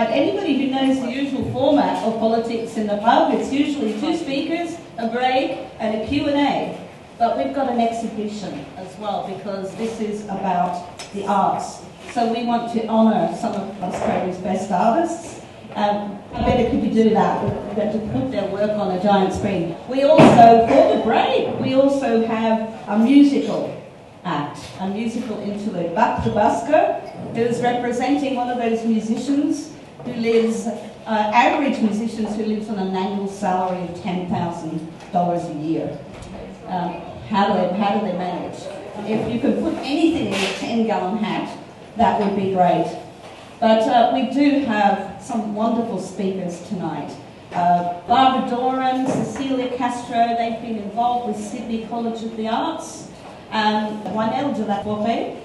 right. Anybody who knows the usual format of politics in the pub, it's usually two speakers, a break, and a Q&A. But we've got an exhibition as well, because this is about the arts. So we want to honour some of Australia's best artists. How better could you do that than to put their work on a giant screen? We also, for the break, we also have a musical act, a musical interlude. Buck the Busker, who is representing one of those musicians who lives, average musicians who lives on an annual salary of $10,000 a year. How do they manage? If you could put anything in a 10-gallon hat, that would be great. But we do have some wonderful speakers tonight. Barbara Doran, Cecilia Castro, they've been involved with Sydney College of the Arts. Juanel de la Pope,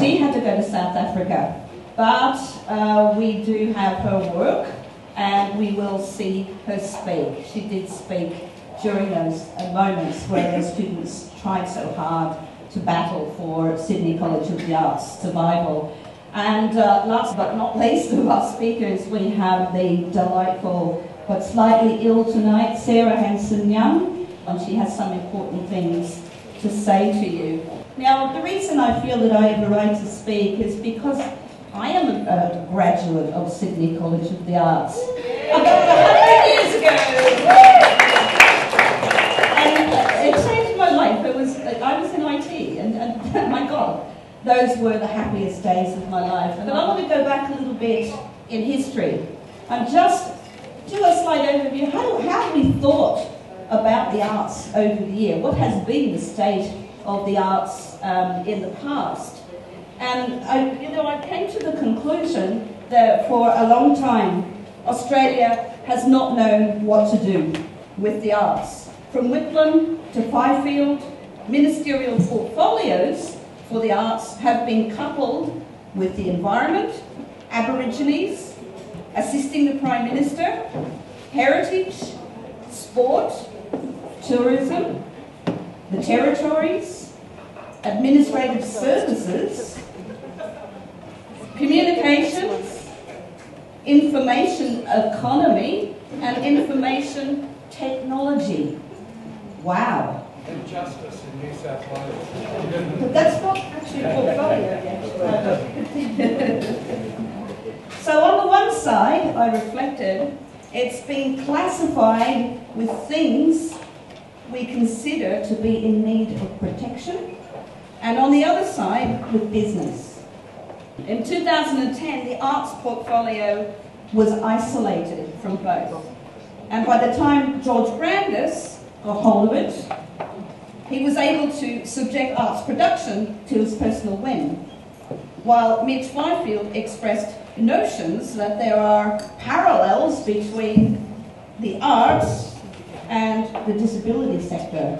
she had to go to South Africa, but we do have her work and we will see her speak. She did speak during those moments where the students tried so hard to battle for Sydney College of the Arts survival. And last but not least of our speakers, we have the delightful but slightly ill tonight, Sarah Hanson-Young, and she has some important things to say to you. Now, the reason I feel that I have a right to speak is because I am a graduate of Sydney College of the Arts. About 100 years ago! And it changed my life. I was in IT, and my God, those were the happiest days of my life. But I want to go back a little bit in history and just do a slight overview. How we thought about the arts over the year. What has been the state of the arts in the past? And I came to the conclusion that for a long time, Australia has not known what to do with the arts. From Whitlam to Fifield, ministerial portfolios for the arts have been coupled with the environment, Aborigines, assisting the Prime Minister, heritage, sport, tourism, the territories, administrative services, communications, information economy, and information technology. Wow. And justice in New South Wales. But that's not actually a portfolio. So on the one side, I reflected, it's been classified with things we consider to be in need of protection, and on the other side, with business. In 2010, the arts portfolio was isolated from both. And by the time George Brandis got hold of it, he was able to subject arts production to his personal whim, while Mitch Fifield expressed notions that there are parallels between the arts and the disability sector.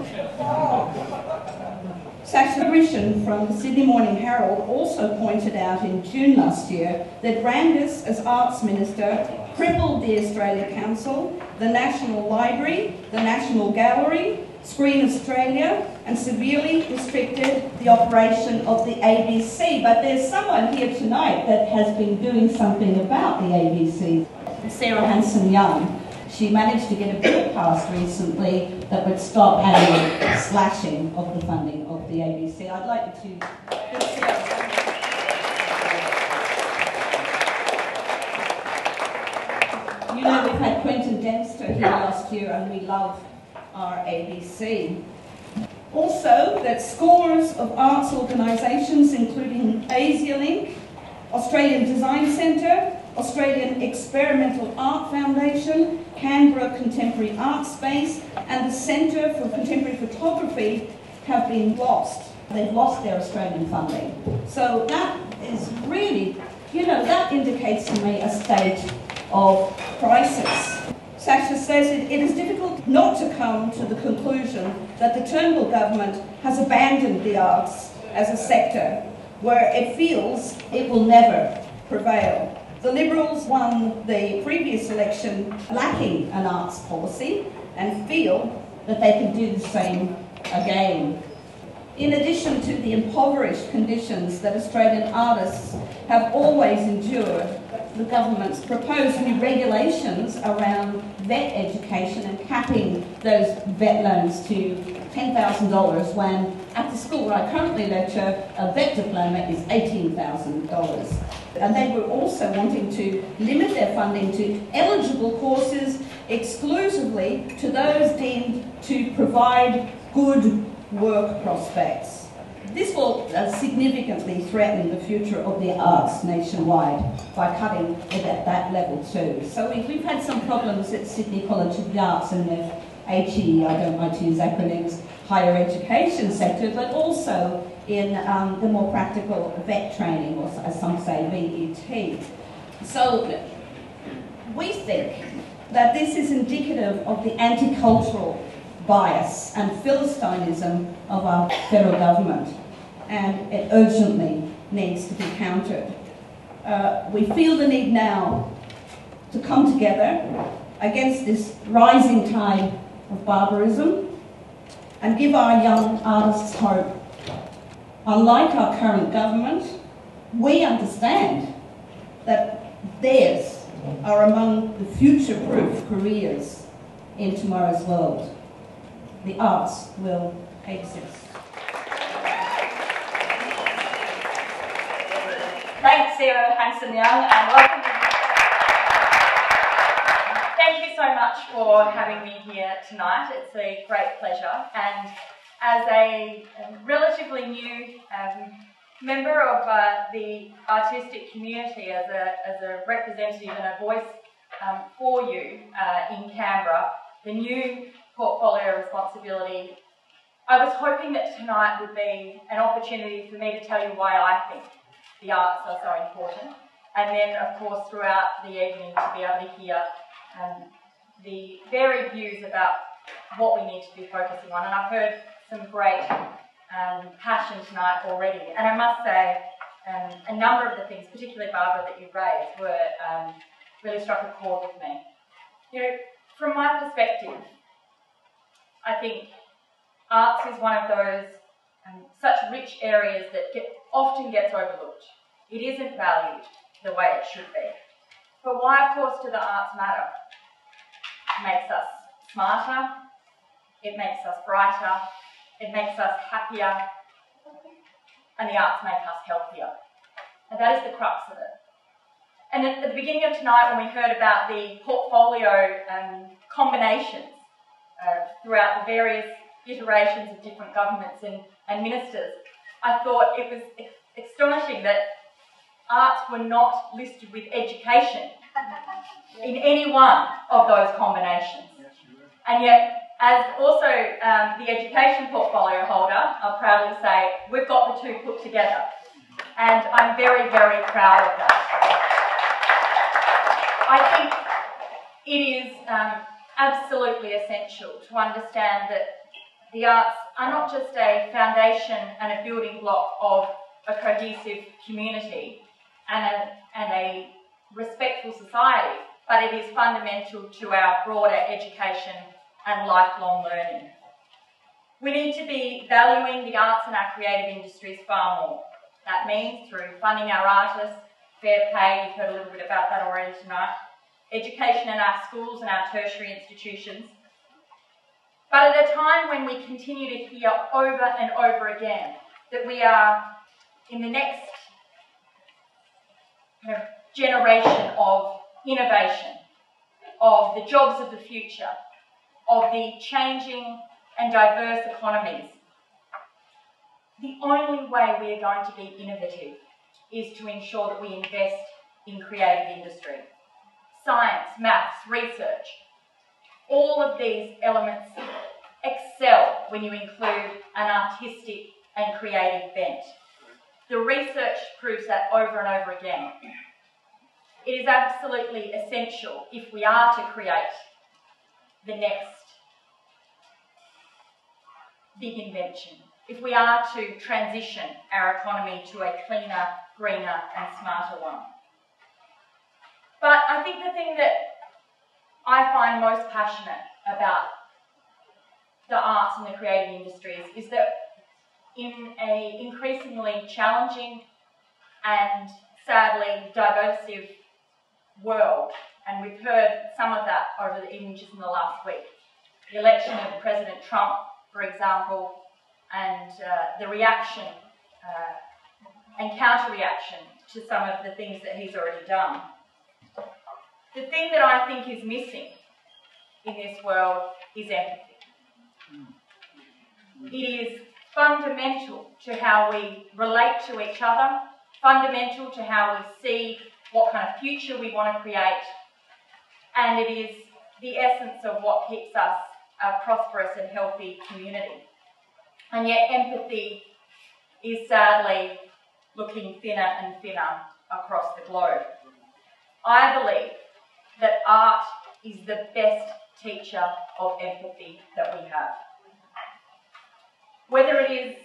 Sasha Brishan from the Sydney Morning Herald also pointed out in June last year that Brandis, as Arts Minister, crippled the Australia Council, the National Library, the National Gallery, Screen Australia, and severely restricted the operation of the ABC. But there's someone here tonight that has been doing something about the ABC. Sarah Hanson-Young. She managed to get a bill passed recently that would stop any slashing of the funding of the ABC. I'd like to... You know, we've had Quentin Dempster here last year and we love our ABC. Also, that scores of arts organisations, including AsiaLink, Australian Design Centre, Australian Experimental Art Foundation, Canberra Contemporary Art Space, and the Centre for Contemporary Photography have been lost. They've lost their Australian funding. So that is really, that indicates to me a state of crisis. Sasha says it is difficult not to come to the conclusion that the Turnbull government has abandoned the arts as a sector where it feels it will never prevail. The Liberals won the previous election lacking an arts policy and feel that they can do the same again. In addition to the impoverished conditions that Australian artists have always endured, the government's proposed new regulations around vet education and capping those vet loans to $10,000 when at the school where I currently lecture, a vet diploma is $18,000. And they were also wanting to limit their funding to eligible courses exclusively to those deemed to provide good work prospects. This will significantly threaten the future of the arts nationwide by cutting it at that level too. So we've had some problems at Sydney College of the Arts and the HE, I don't like to use acronyms, higher education sector, but also in the more practical vet training, or as some say, VET. So we think that this is indicative of the anti-cultural bias and philistinism of our federal government, and it urgently needs to be countered. We feel the need now to come together against this rising tide of barbarism and give our young artists hope. Unlike our current government, we understand that theirs are among the future-proof careers in tomorrow's world. The arts will exist. Thanks, Sarah Hanson-Young, and welcome to the... Thank you so much for having me here tonight. It's a great pleasure. And as a relatively new member of the artistic community, as a representative and a voice for you in Canberra, the new portfolio responsibility, I was hoping that tonight would be an opportunity for me to tell you why I think the arts are so important, and then of course throughout the evening to be able to hear the varied views about what we need to be focusing on. And I've heard some great passion tonight already, and I must say a number of the things, particularly Barbara, that you raised were really struck a chord with me. You know, from my perspective, I think arts is one of those such rich areas that often gets overlooked. It isn't valued the way it should be. But why, of course, do the arts matter? It makes us smarter, it makes us brighter, it makes us happier, and the arts make us healthier. And that is the crux of it. And at the beginning of tonight, when we heard about the portfolio combinations throughout the various iterations of different governments and ministers, I thought it was astonishing that arts were not listed with education in any one of those combinations. And yet, as also the education portfolio holder, I'll proudly say, we've got the two put together. And I'm very, very proud of that. I think it is absolutely essential to understand that the arts are not just a foundation and a building block of a cohesive community and a respectful society, but it is fundamental to our broader education and lifelong learning. We need to be valuing the arts and our creative industries far more. That means through funding our artists, fair pay, you've heard a little bit about that already tonight, education in our schools and our tertiary institutions. But at a time when we continue to hear over and over again that we are in the next kind of generation of innovation, of the jobs of the future, of the changing and diverse economies, the only way we are going to be innovative is to ensure that we invest in creative industry. Science, maths, research, all of these elements excel when you include an artistic and creative bent. The research proves that over and over again. It is absolutely essential if we are to create the next big invention, if we are to transition our economy to a cleaner, greener and smarter one. But I think the thing that I find most passionate about the arts and the creative industries is that in an increasingly challenging and sadly divisive world, and we've heard some of that over the evening just in the last week. The election of President Trump, for example, and the reaction and counter-reaction to some of the things that he's already done. The thing that I think is missing in this world is empathy. It is fundamental to how we relate to each other, fundamental to how we see what kind of future we want to create, and it is the essence of what keeps us a prosperous and healthy community. And yet empathy is sadly looking thinner and thinner across the globe. I believe that art is the best teacher of empathy that we have. Whether it is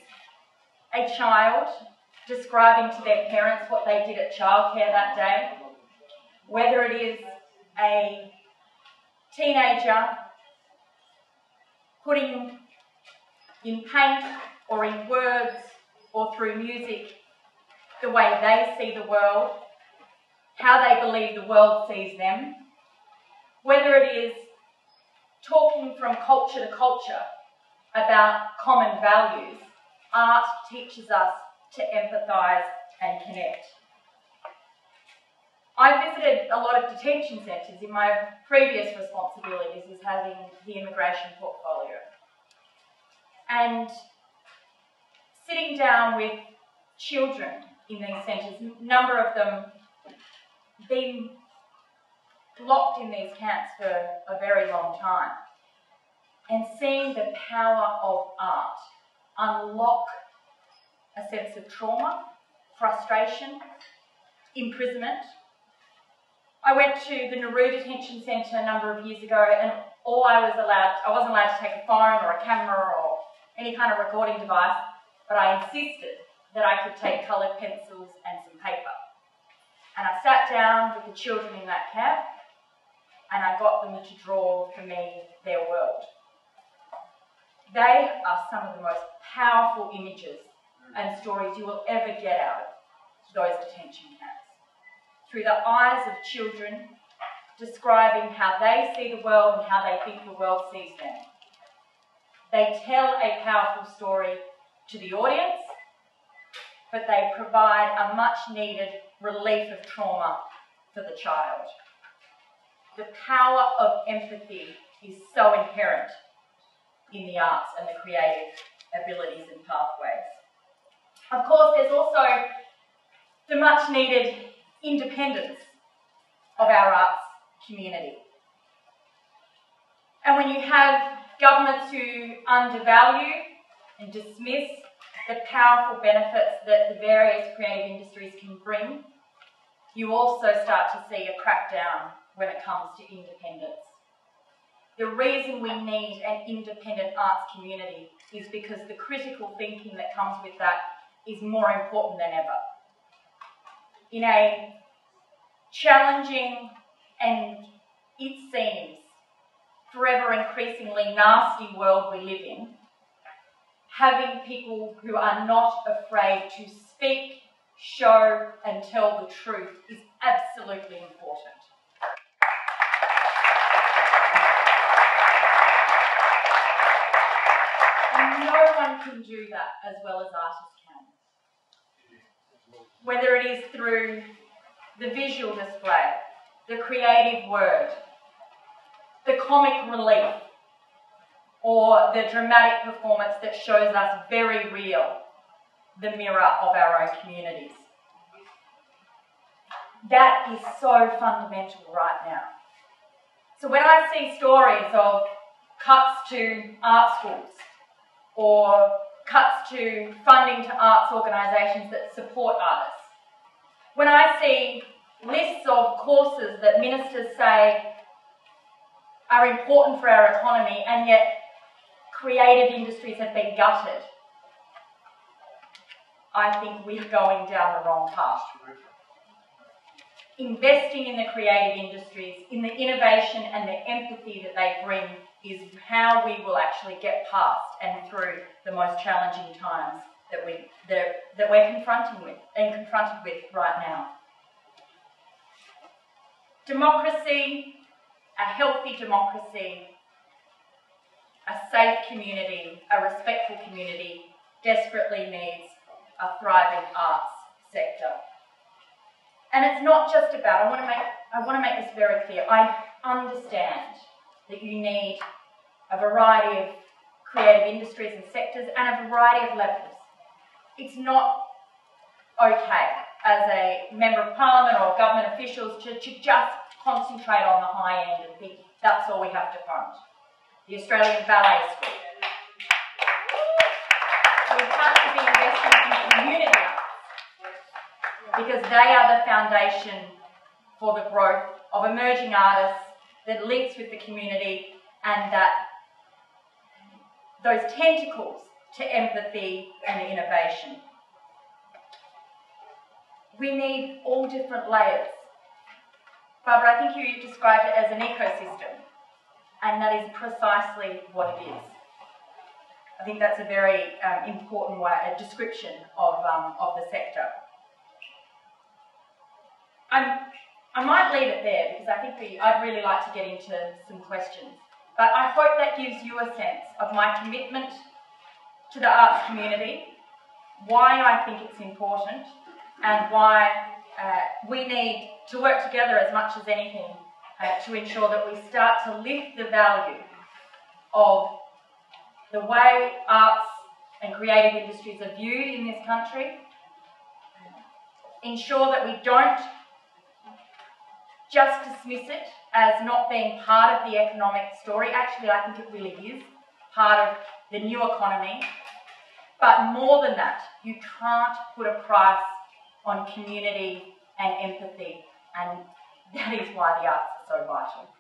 a child describing to their parents what they did at childcare that day, whether it is a teenager putting in paint or in words or through music the way they see the world, how they believe the world sees them, whether it is talking from culture to culture about common values, art teaches us to empathise and connect. I visited a lot of detention centres in my previous responsibilities as having the immigration portfolio. And sitting down with children in these centres, a number of them been locked in these camps for a very long time, and seeing the power of art unlock a sense of trauma, frustration, imprisonment. I went to the Nauru Detention Centre a number of years ago, and all I wasn't allowed to take a phone or a camera or any kind of recording device, but I insisted that I could take coloured pencils and some paper. And I sat down with the children in that camp, and I got them to draw for me their world. They are some of the most powerful images and stories you will ever get out of those detention camps. Through the eyes of children, describing how they see the world and how they think the world sees them. They tell a powerful story to the audience, but they provide a much needed relief of trauma for the child. The power of empathy is so inherent in the arts and the creative abilities and pathways. Of course, there's also the much needed independence of our arts community. And when you have governments who undervalue and dismiss the powerful benefits that the various creative industries can bring, you also start to see a crackdown when it comes to independence. The reason we need an independent arts community is because the critical thinking that comes with that is more important than ever. In a challenging and, it seems, forever increasingly nasty world we live in, having people who are not afraid to speak, show, and tell the truth is absolutely important. And no one can do that as well as artists can. Whether it is through the visual display, the creative word, the comic relief, or the dramatic performance that shows us very real, the mirror of our own communities. That is so fundamental right now. So when I see stories of cuts to art schools, or cuts to funding to arts organisations that support artists, when I see lists of courses that ministers say are important for our economy and yet creative industries have been gutted, I think we're going down the wrong path. Investing in the creative industries, in the innovation and the empathy that they bring is how we will actually get past and through the most challenging times that we're confronted with right now. Democracy, a healthy democracy, a safe community, a respectful community, desperately needs a thriving arts sector. And it's not just about, I want to make this very clear, I understand that you need a variety of creative industries and sectors and a variety of levels. It's not okay as a member of parliament or government officials to just concentrate on the high end and think that's all we have to fund. The Australian Ballet School. We have to be investing in community because they are the foundation for the growth of emerging artists that links with the community and that those tentacles to empathy and innovation. We need all different layers. Barbara, I think you described it as an ecosystem, and that is precisely what it is. I think that's a very important way, a description of the sector. I might leave it there because I think I'd really like to get into some questions. But I hope that gives you a sense of my commitment to the arts community, why I think it's important, and why we need to work together as much as anything to ensure that we start to lift the value of the way arts and creative industries are viewed in this country, ensure that we don't just dismiss it as not being part of the economic story. Actually, I think it really is part of the new economy. But more than that, you can't put a price on community and empathy, and that is why the arts are so vital.